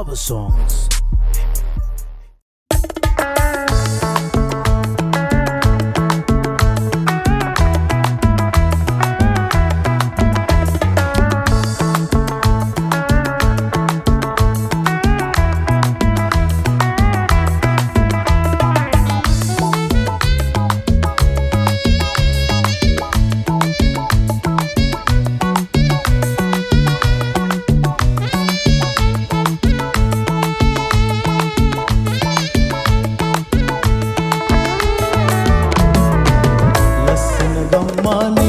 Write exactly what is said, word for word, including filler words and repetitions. cover songs. Come on.